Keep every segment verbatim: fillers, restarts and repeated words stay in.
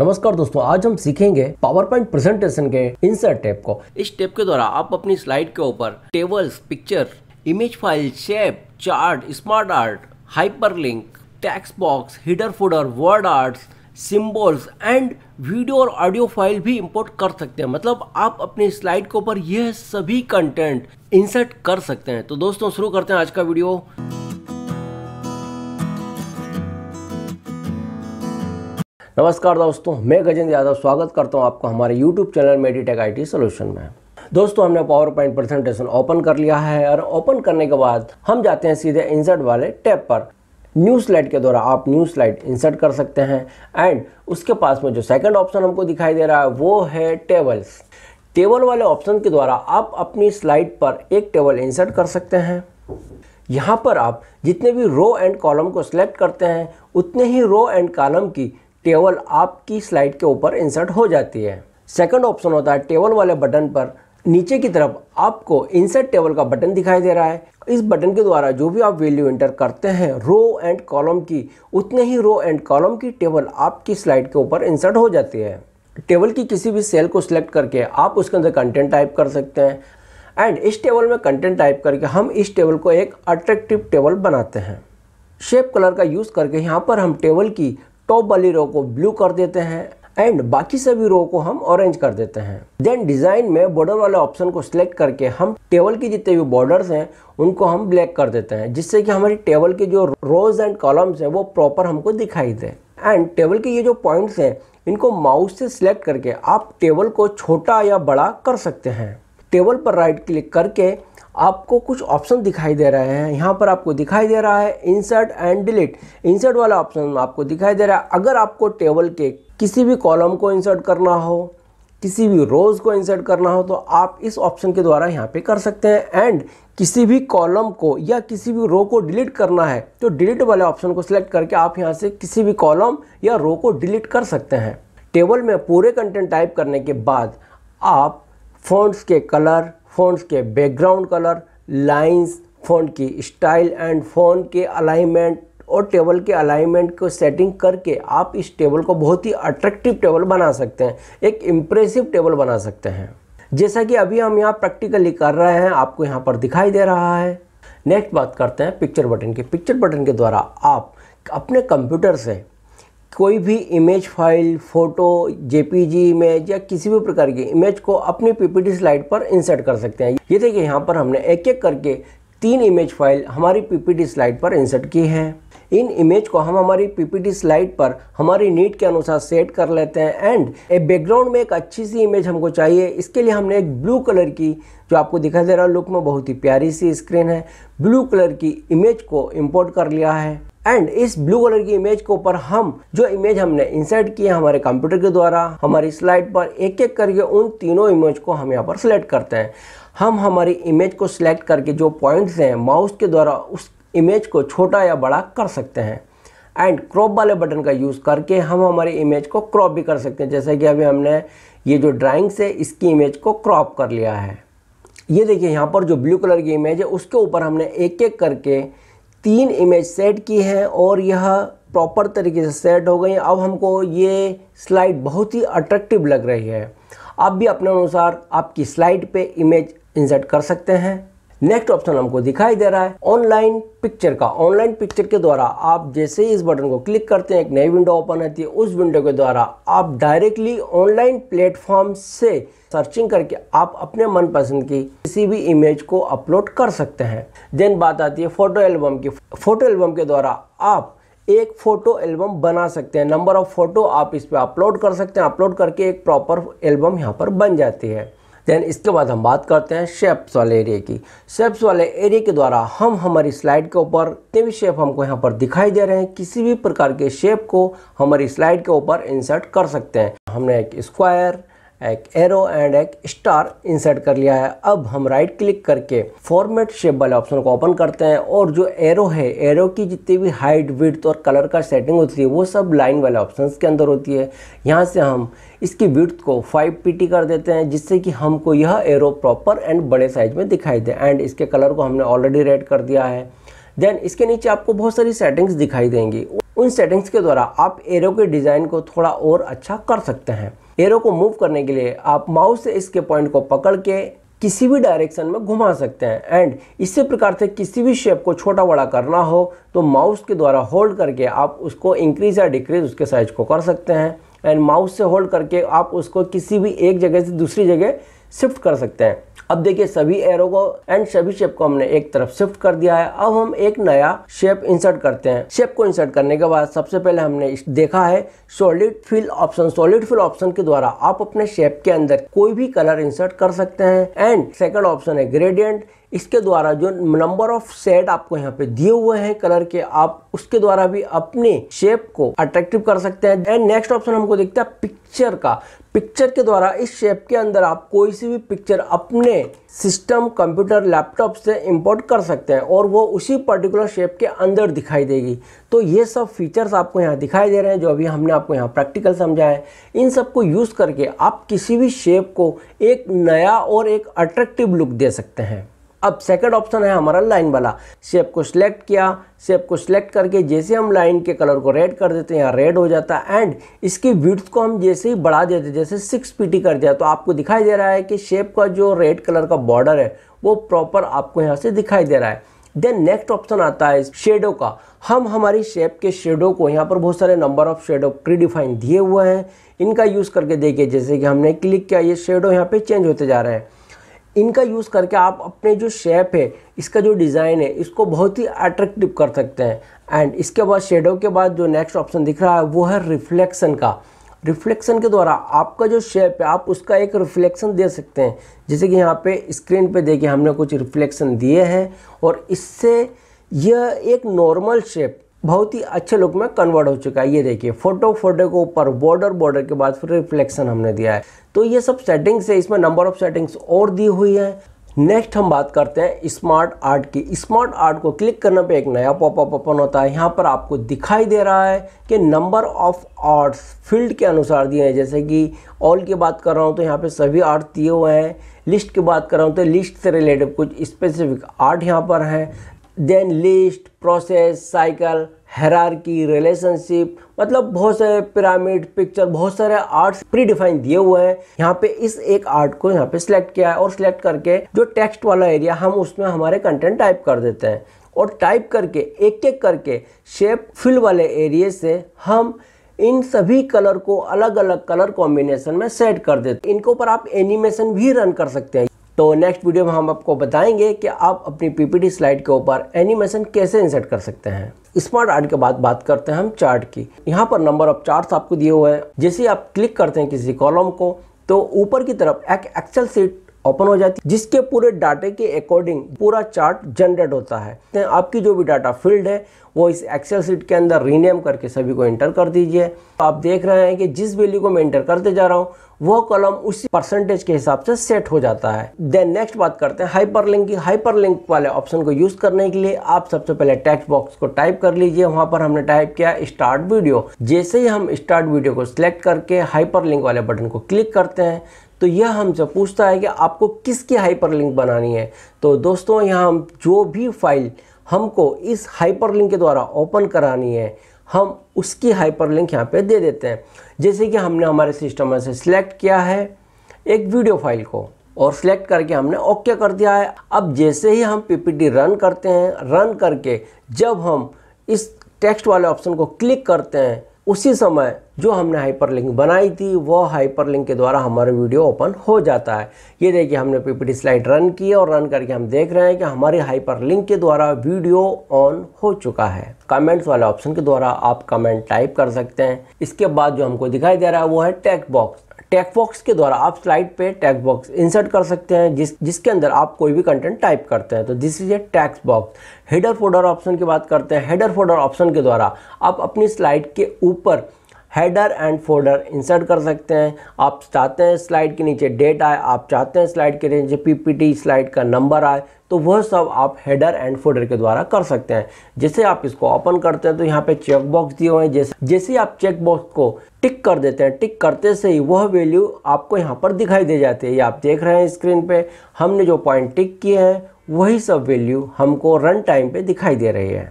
नमस्कार दोस्तों, आज हम सीखेंगे पावरपॉइंट प्रेजेंटेशन के इंसर्ट टैब को। इस टैब के द्वारा आप अपनी स्लाइड के ऊपर tables, picture, image file, shape, chart, smart art, hyperlink, text box, header footer, word arts, symbols and video और ऑडियो फाइल भी इंपोर्ट कर सकते हैं। मतलब आप अपनी स्लाइड के ऊपर यह सभी कंटेंट इंसर्ट कर सकते हैं। तो दोस्तों शुरू करते हैं आज का वीडियो। नमस्कार दोस्तों, मैं गजेंद्र यादव स्वागत करता हूं आपको हमारे YouTube channel Meditech IT solution में। दोस्तों हमने पावर पॉइंट प्रेजेंटेशन ओपन कर लिया है और ओपन करने के बाद हम जाते हैं सीधे इंसर्ट वाले टैब पर। न्यू स्लाइड के द्वारा आप न्यू स्लाइड इंसर्ट कर सकते हैं एंड उसके पास में जो सेकंड ऑप्शन हमको दिखाई दे रहा है वो है टेबल्स। टेबल वाले ऑप्शन के द्वारा आप अपनी स्लाइड पर एक टेबल इंसर्ट कर सकते हैं। यहाँ पर आप जितने भी रो एंड कॉलम को सिलेक्ट करते हैं उतने ही रो एंड कॉलम की टेबल आपकी स्लाइड के ऊपर इंसर्ट हो जाती है। सेकंड ऑप्शन होता है टेबल वाले बटन पर नीचे की तरफ आपको इंसर्ट टेबल का बटन दिखाई दे रहा है। इस बटन के द्वारा जो भी आप वैल्यू एंटर करते हैं रो एंड कॉलम की, उतने ही रो एंड कॉलम की टेबल आपकी स्लाइड के ऊपर इंसर्ट हो जाती है। टेबल की किसी भी सेल को सिलेक्ट करके आप उसके अंदर कंटेंट टाइप कर सकते हैं एंड इस टेबल में कंटेंट टाइप करके हम इस टेबल को एक अट्रैक्टिव टेबल बनाते हैं। शेप कलर का यूज़ करके यहाँ पर हम टेबल की टॉप वाली रो को ब्लू कर देते हैं एंड बाकी सभी रो को हम ऑरेंज कर देते हैं। देन डिज़ाइन में बॉर्डर वाले ऑप्शन को सिलेक्ट करके हम टेबल के जितने भी बॉर्डर्स हैं उनको हम ब्लैक कर देते हैं, जिससे कि हमारी टेबल के जो रोज एंड कॉलम्स हैं वो प्रॉपर हमको दिखाई दे। एंड टेबल के ये जो पॉइंट्स हैं इनको माउस से सिलेक्ट करके आप टेबल को छोटा या बड़ा कर सकते हैं। टेबल पर राइट क्लिक करके आपको कुछ ऑप्शन दिखाई दे रहे हैं। यहाँ पर आपको दिखाई दे रहा है इंसर्ट एंड डिलीट। इंसर्ट वाला ऑप्शन आपको दिखाई दे रहा है। अगर आपको टेबल के किसी भी कॉलम को इंसर्ट करना हो, किसी भी रोज को इंसर्ट करना हो तो आप इस ऑप्शन के द्वारा यहाँ पे कर सकते हैं। एंड किसी भी कॉलम को या किसी भी रो को डिलीट करना है तो डिलीट वाले ऑप्शन को सिलेक्ट करके आप यहाँ से किसी भी कॉलम या रो को डिलीट कर सकते हैं। टेबल में पूरे कंटेंट टाइप करने के बाद आप फ़ॉन्ट्स के कलर, फ़ॉन्ट्स के बैकग्राउंड कलर, लाइंस, फ़ॉन्ट की स्टाइल एंड फ़ॉन्ट के अलाइनमेंट और टेबल के अलाइनमेंट को सेटिंग करके आप इस टेबल को बहुत ही अट्रैक्टिव टेबल बना सकते हैं, एक इम्प्रेसिव टेबल बना सकते हैं, जैसा कि अभी हम यहाँ प्रैक्टिकली कर रहे हैं, आपको यहाँ पर दिखाई दे रहा है। नेक्स्ट बात करते हैं पिक्चर बटन की। पिक्चर बटन के द्वारा आप अपने कंप्यूटर से कोई भी image file, photo, JPG image या किसी भी प्रकार की इमेज को अपनी पीपीटी स्लाइड पर इंसर्ट कर सकते हैं। ये देखिए यहाँ पर हमने एक एक करके तीन इमेज फाइल हमारी पीपीटी स्लाइड पर इंसर्ट की हैं। इन इमेज को हम हमारी पीपीटी स्लाइड पर हमारी नीड के अनुसार सेट कर लेते हैं। एंड ए बैकग्राउंड में एक अच्छी सी इमेज हमको चाहिए, इसके लिए हमने एक ब्लू कलर की, जो आपको दिखाई दे रहा है लुक में बहुत ही प्यारी सी स्क्रीन है, ब्लू कलर की इमेज को इम्पोर्ट कर लिया है। एंड इस ब्लू कलर की इमेज के ऊपर हम जो इमेज हमने इंसर्ट की है हमारे कंप्यूटर के द्वारा हमारी स्लाइड पर एक एक करके उन तीनों इमेज को हम यहाँ पर सिलेक्ट करते हैं। हम हमारी इमेज को सिलेक्ट करके जो पॉइंट्स हैं माउस के द्वारा उस इमेज को छोटा या बड़ा कर सकते हैं। एंड क्रॉप वाले बटन का यूज़ करके हम हमारी इमेज को क्रॉप भी कर सकते हैं, जैसे कि अभी हमने ये जो ड्राइंग्स है इसकी इमेज को क्रॉप कर लिया है। ये देखिए यहाँ पर जो ब्लू कलर की इमेज है उसके ऊपर हमने एक एक करके तीन इमेज सेट की हैं और यह प्रॉपर तरीके से सेट हो गई हैं। अब हमको ये स्लाइड बहुत ही अट्रैक्टिव लग रही है। आप भी अपने अनुसार आपकी स्लाइड पे इमेज इंसर्ट कर सकते हैं। नेक्स्ट ऑप्शन हमको दिखाई दे रहा है ऑनलाइन पिक्चर का। ऑनलाइन पिक्चर के द्वारा आप जैसे ही इस बटन को क्लिक करते हैं एक नई विंडो ओपन होती है। उस विंडो के द्वारा आप डायरेक्टली ऑनलाइन प्लेटफॉर्म से सर्चिंग करके आप अपने मनपसंद की किसी भी इमेज को अपलोड कर सकते हैं। देन बात आती है फ़ोटो एल्बम की। फ़ोटो एल्बम के द्वारा आप एक फ़ोटो एल्बम बना सकते हैं। नंबर ऑफ़ फ़ोटो आप इस पर अपलोड कर सकते हैं। अपलोड करके एक प्रॉपर एल्बम यहाँ पर बन जाती है। देन इसके बाद हम बात करते हैं शेप्स वाले एरिया की। शेप्स वाले एरिया के द्वारा हम हमारी स्लाइड के ऊपर जितने भी शेप हमको यहाँ पर दिखाई दे रहे हैं किसी भी प्रकार के शेप को हमारी स्लाइड के ऊपर इंसर्ट कर सकते हैं। हमने एक स्क्वायर, एक एरो एंड एक स्टार इंसर्ट कर लिया है। अब हम राइट क्लिक करके फॉर्मेट शेप वाले ऑप्शन को ओपन करते हैं और जो एरो है, एरो की जितनी भी हाइट, विड्थ और कलर का सेटिंग होती है वो सब लाइन वाले ऑप्शंस के अंदर होती है। यहाँ से हम इसकी विड्थ को फाइव पी टी कर देते हैं, जिससे कि हमको यह एरो प्रॉपर एंड बड़े साइज में दिखाई दे। एंड इसके कलर को हमने ऑलरेडी रेड कर दिया है। देन इसके नीचे आपको बहुत सारी सेटिंग्स दिखाई देंगी। उन सेटिंग्स के द्वारा आप एरो के डिज़ाइन को थोड़ा और अच्छा कर सकते हैं। एरो को मूव करने के लिए आप माउस से इसके पॉइंट को पकड़ के किसी भी डायरेक्शन में घुमा सकते हैं एंड इसी प्रकार से किसी भी शेप को छोटा बड़ा करना हो तो माउस के द्वारा होल्ड करके आप उसको इंक्रीज या डिक्रीज उसके साइज को कर सकते हैं एंड माउस से होल्ड करके आप उसको किसी भी एक जगह से दूसरी जगह शिफ्ट कर सकते हैं। अब देखिए सभी एरो को एंड सभी शेप को हमने एक तरफ शिफ्ट कर दिया है। अब हम एक नया शेप इंसर्ट करते हैं। शेप को इंसर्ट करने के बाद सबसे पहले हमने देखा है solid fill option. Solid fill option के द्वारा आप अपने शेप के अंदर कोई भी कलर इंसर्ट कर सकते हैं एंड सेकंड ऑप्शन है ग्रेडियंट। इसके द्वारा जो नंबर ऑफ शेड आपको यहाँ पे दिए हुए हैं कलर के, आप उसके द्वारा भी अपने शेप को अट्रैक्टिव कर सकते हैं। एंड नेक्स्ट ऑप्शन हमको दिखता है पिक्चर का। पिक्चर के द्वारा इस शेप के अंदर आप कोई सी भी पिक्चर अपने सिस्टम, कंप्यूटर, लैपटॉप से इंपोर्ट कर सकते हैं और वो उसी पर्टिकुलर शेप के अंदर दिखाई देगी। तो ये सब फीचर्स आपको यहाँ दिखाई दे रहे हैं जो अभी हमने आपको यहाँ प्रैक्टिकल समझाया है। इन सब को यूज़ करके आप किसी भी शेप को एक नया और एक अट्रैक्टिव लुक दे सकते हैं। अब सेकंड ऑप्शन है हमारा लाइन वाला। शेप को सिलेक्ट किया, शेप को सिलेक्ट करके जैसे हम लाइन के कलर को रेड कर देते हैं, यहाँ रेड हो जाता है एंड इसकी विड्थ को हम जैसे ही बढ़ा देते हैं, जैसे सिक्स पीटी कर दिया तो आपको दिखाई दे रहा है कि शेप का जो रेड कलर का बॉर्डर है वो प्रॉपर आपको यहाँ से दिखाई दे रहा है। देन नेक्स्ट ऑप्शन आता है शेडो का। हम हमारी शेप के शेडो को, यहाँ पर बहुत सारे number of shadow predefine दिए हुए हैं, इनका यूज़ करके देखिए जैसे कि हमने क्लिक किया ये शेडो यहाँ पर चेंज होते जा रहे हैं। इनका यूज़ करके आप अपने जो शेप है, इसका जो डिज़ाइन है, इसको बहुत ही अट्रैक्टिव कर सकते हैं। एंड इसके बाद शेडो के बाद जो नेक्स्ट ऑप्शन दिख रहा है वो है रिफ्लेक्शन का। रिफ्लेक्शन के द्वारा आपका जो शेप है आप उसका एक रिफ्लेक्शन दे सकते हैं। जैसे कि यहाँ पे स्क्रीन पे देखिए हमने कुछ रिफ्लेक्शन दिए हैं और इससे यह एक नॉर्मल शेप बहुत ही अच्छे लुक में कन्वर्ट हो चुका है। ये देखिए फोटो फोटो के ऊपर बॉर्डर, बॉर्डर के बाद फिर रिफ्लेक्शन हमने दिया है। तो ये सब सेटिंग्स है, इसमें नंबर ऑफ सेटिंग्स और दी हुई है। नेक्स्ट हम बात करते हैं स्मार्ट आर्ट की। स्मार्ट आर्ट को क्लिक करने पे एक नया पॉपअप ओपन होता है। यहाँ पर आपको दिखाई दे रहा है कि नंबर ऑफ आर्ट्स फील्ड के अनुसार दिए हैं। जैसे कि ऑल की बात कर रहा हूँ तो यहाँ पे सभी आर्ट दिए हुए हैं, लिस्ट की बात कर रहा हूँ तो लिस्ट से रिलेटेड कुछ स्पेसिफिक आर्ट यहाँ पर हैं। Then list, process, cycle, hierarchy, relationship, मतलब बहुत सारे पिरामिड, पिक्चर, बहुत सारे आर्ट्स प्री डिफाइन दिए हुए हैं। यहाँ पे इस एक आर्ट को यहाँ पे सिलेक्ट किया है और सिलेक्ट करके जो टेक्स्ट वाला एरिया हम उसमें हमारे कंटेंट टाइप कर देते हैं और टाइप करके एक एक करके शेप फिल वाले एरिया से हम इन सभी कलर को अलग अलग कलर कॉम्बिनेशन में सेट कर देते हैं। इनके ऊपर आप एनिमेशन भी रन कर सकते हैं। तो नेक्स्ट वीडियो में हम आपको बताएंगे कि आप अपनी पीपीटी स्लाइड के ऊपर एनिमेशन कैसे इंसर्ट कर सकते हैं। स्मार्ट आर्ट के बाद बात करते हैं हम चार्ट की। यहाँ पर नंबर ऑफ चार्ट्स आपको दिए हुए हैं। जैसे आप क्लिक करते हैं किसी कॉलम को तो ऊपर की तरफ एक एक्सेल शीट ओपन हो जाती है जिसके पूरे डाटे के अकॉर्डिंग पूरा चार्ट जनरेट होता है। आपकी जो भी डाटा फील्ड है वो इस एक्सेल शीट के अंदर रीनेम करके सभी को इंटर कर दीजिए। तो आप देख रहे हैं कि जिस वैल्यू को मैं इंटर करते जा रहा हूँ वो कॉलम उसी परसेंटेज के हिसाब से सेट हो जाता है। देन नेक्स्ट बात करते हैं हाइपरलिंक की। हाइपरलिंक वाले ऑप्शन को यूज़ करने के लिए आप सबसे पहले टेक्स्ट बॉक्स को टाइप कर लीजिए। वहाँ पर हमने टाइप किया स्टार्ट वीडियो। जैसे ही हम स्टार्ट वीडियो को सिलेक्ट करके हाइपरलिंक वाले बटन को क्लिक करते हैं तो यह हमसे पूछता है कि आपको किसकी हाइपरलिंक बनानी है। तो दोस्तों यहाँ हम जो भी फाइल हमको इस हाइपरलिंक के द्वारा ओपन करानी है हम उसकी हाइपरलिंक यहाँ पे दे देते हैं। जैसे कि हमने हमारे सिस्टम में से सिलेक्ट किया है एक वीडियो फाइल को और सिलेक्ट करके हमने ओके कर दिया है। अब जैसे ही हम पीपीटी रन करते हैं, रन करके जब हम इस टेक्स्ट वाले ऑप्शन को क्लिक करते हैं उसी समय जो हमने हाइपरलिंक बनाई थी वो हाइपरलिंक के द्वारा हमारा वीडियो ओपन हो जाता है। ये देखिए हमने पीपीटी स्लाइड रन की और रन करके हम देख रहे हैं कि हमारी हाइपरलिंक के द्वारा वीडियो ऑन हो चुका है। कमेंट्स वाले ऑप्शन के द्वारा आप कमेंट टाइप कर सकते हैं। इसके बाद जो हमको दिखाई दे रहा है वो है टेक्स्ट बॉक्स। टेक्स्ट बॉक्स के द्वारा आप स्लाइड पे टेक्स्ट बॉक्स इंसर्ट कर सकते हैं जिस जिसके अंदर आप कोई भी कंटेंट टाइप करते हैं। तो this is a text box. Header folder option की बात करते हैं। हेडर फोल्डर ऑप्शन के द्वारा आप अपनी स्लाइड के ऊपर हेडर एंड फोल्डर इंसर्ट कर सकते हैं। आप चाहते हैं स्लाइड के नीचे डेट आए, आप चाहते हैं स्लाइड के नीचे पीपीटी स्लाइड का नंबर आए, तो वह सब आप हेडर एंड फोल्डर के द्वारा कर सकते हैं। जैसे आप इसको ओपन करते हैं तो यहाँ पे चेक बॉक्स दिए हुए हैं। जैसे जैसे आप चेक बॉक्स को टिक कर देते हैं, टिक करते से ही वह वैल्यू आपको यहाँ पर दिखाई दे जाती है। ये आप देख रहे हैं स्क्रीन पे हमने जो पॉइंट टिक किए हैं वही सब वैल्यू हमको रन टाइम पे दिखाई दे रही है।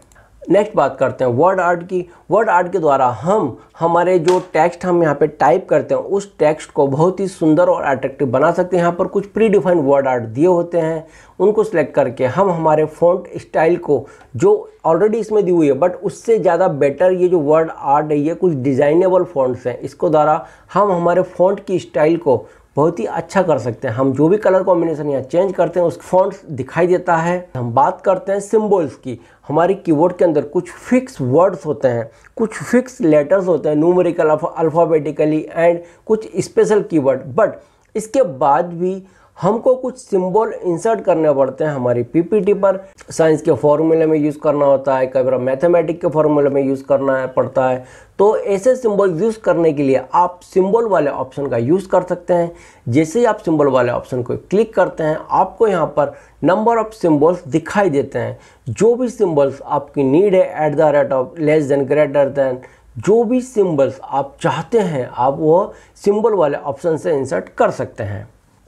नेक्स्ट बात करते हैं वर्ड आर्ट की। वर्ड आर्ट के द्वारा हम हमारे जो टेक्स्ट हम यहाँ पे टाइप करते हैं उस टेक्स्ट को बहुत ही सुंदर और अट्रैक्टिव बना सकते हैं। यहाँ पर कुछ प्री डिफाइंड वर्ड आर्ट दिए होते हैं, उनको सिलेक्ट करके हम हमारे फ़ॉन्ट स्टाइल को जो ऑलरेडी इसमें दी हुई है बट उससे ज़्यादा बेटर ये जो वर्ड आर्ट है ये कुछ डिज़ाइनेबल फ़ॉन्ट्स हैं, इसको द्वारा हम हमारे फ़ॉन्ट की स्टाइल को बहुत ही अच्छा कर सकते हैं। हम जो भी कलर कॉम्बिनेशन यहाँ चेंज करते हैं उस फ़ॉन्ट्स दिखाई देता है। हम बात करते हैं सिम्बल्स की। हमारे कीबोर्ड के अंदर कुछ फिक्स वर्ड्स होते हैं, कुछ फिक्स लेटर्स होते हैं न्यूमेरिकल अल्फ़ाबेटिकली एंड कुछ स्पेशल कीवर्ड, बट इसके बाद भी हमको कुछ सिंबल इंसर्ट करने पड़ते हैं हमारी पीपीटी पर। साइंस के फॉर्मूले में यूज़ करना होता है, कई बार मैथमेटिक के फॉर्मूले में यूज़ करना है पड़ता है, तो ऐसे सिंबल यूज़ करने के लिए आप सिंबल वाले ऑप्शन का यूज़ कर सकते हैं। जैसे ही आप सिंबल वाले ऑप्शन को क्लिक करते हैं आपको यहाँ पर नंबर ऑफ सिंबल्स दिखाई देते हैं। जो भी सिंबल्स आपकी नीड है at the rate of less than greater than जो भी सिंबल्स आप चाहते हैं आप वो सिंबल वाले ऑप्शन से इंसर्ट कर सकते हैं।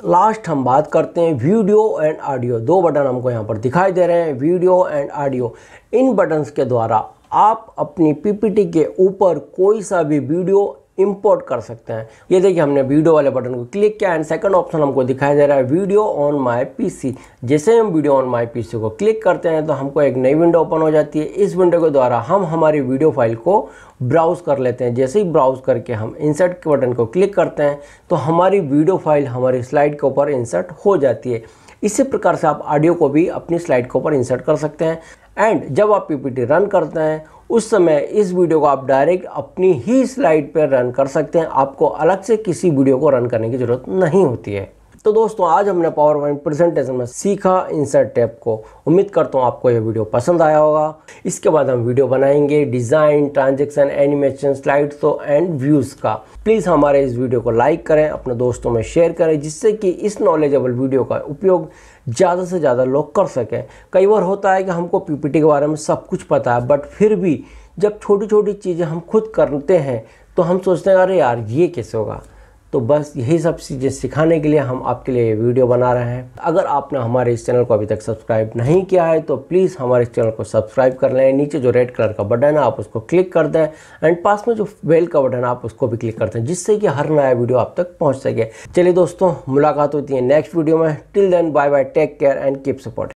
लास्ट हम बात करते हैं वीडियो एंड ऑडियो। दो बटन हमको यहाँ पर दिखाई दे रहे हैं वीडियो एंड ऑडियो। इन बटन्स के द्वारा आप अपनी पीपीटी के ऊपर कोई सा भी वीडियो इंपोर्ट कर सकते हैं। ये देखिए हमने वीडियो वाले बटन को क्लिक किया एंड सेकंड ऑप्शन हमको दिखाई दे रहा है वीडियो ऑन माय पीसी। जैसे हम वीडियो ऑन माय पीसी को क्लिक करते हैं तो हमको एक नई विंडो ओपन हो जाती है। इस विंडो के द्वारा हम हमारी वीडियो फाइल को ब्राउज़ कर लेते हैं। जैसे ही ब्राउज़ करके हम इंसर्ट के बटन को क्लिक करते हैं तो हमारी वीडियो फाइल हमारी स्लाइड के ऊपर इंसर्ट हो जाती है। इसी प्रकार से आप ऑडियो को भी अपनी स्लाइड के ऊपर इंसर्ट कर सकते हैं। एंड जब आप पीपीटी रन करते हैं उस समय इस वीडियो को आप डायरेक्ट अपनी ही स्लाइड पर रन कर सकते हैं, आपको अलग से किसी वीडियो को रन करने की ज़रूरत नहीं होती है। तो दोस्तों आज हमने पावर पॉइंट प्रेजेंटेशन में सीखा इंसर्ट टैब को। उम्मीद करता हूँ आपको यह वीडियो पसंद आया होगा। इसके बाद हम वीडियो बनाएंगे design, transaction, animation, slide show and views का। प्लीज़ हमारे इस वीडियो को लाइक करें, अपने दोस्तों में शेयर करें जिससे कि इस नॉलेजेबल वीडियो का उपयोग ज़्यादा से ज़्यादा लोग कर सकें। कई बार होता है कि हमको पीपीटी के बारे में सब कुछ पता है बट फिर भी जब छोटी छोटी चीज़ें हम खुद करते हैं तो हम सोचते हैं अरे यार ये कैसे होगा। तो बस यही सब चीज़ें सिखाने के लिए हम आपके लिए ये वीडियो बना रहे हैं। अगर आपने हमारे इस चैनल को अभी तक सब्सक्राइब नहीं किया है तो प्लीज़ हमारे इस चैनल को सब्सक्राइब कर लें। नीचे जो रेड कलर का बटन है आप उसको क्लिक कर दें एंड पास में जो बेल का बटन है आप उसको भी क्लिक कर दें जिससे कि हर नया वीडियो आप तक पहुँच सके। चलिए दोस्तों, मुलाकात होती है नेक्स्ट वीडियो में। Till then bye bye, take care and keep support.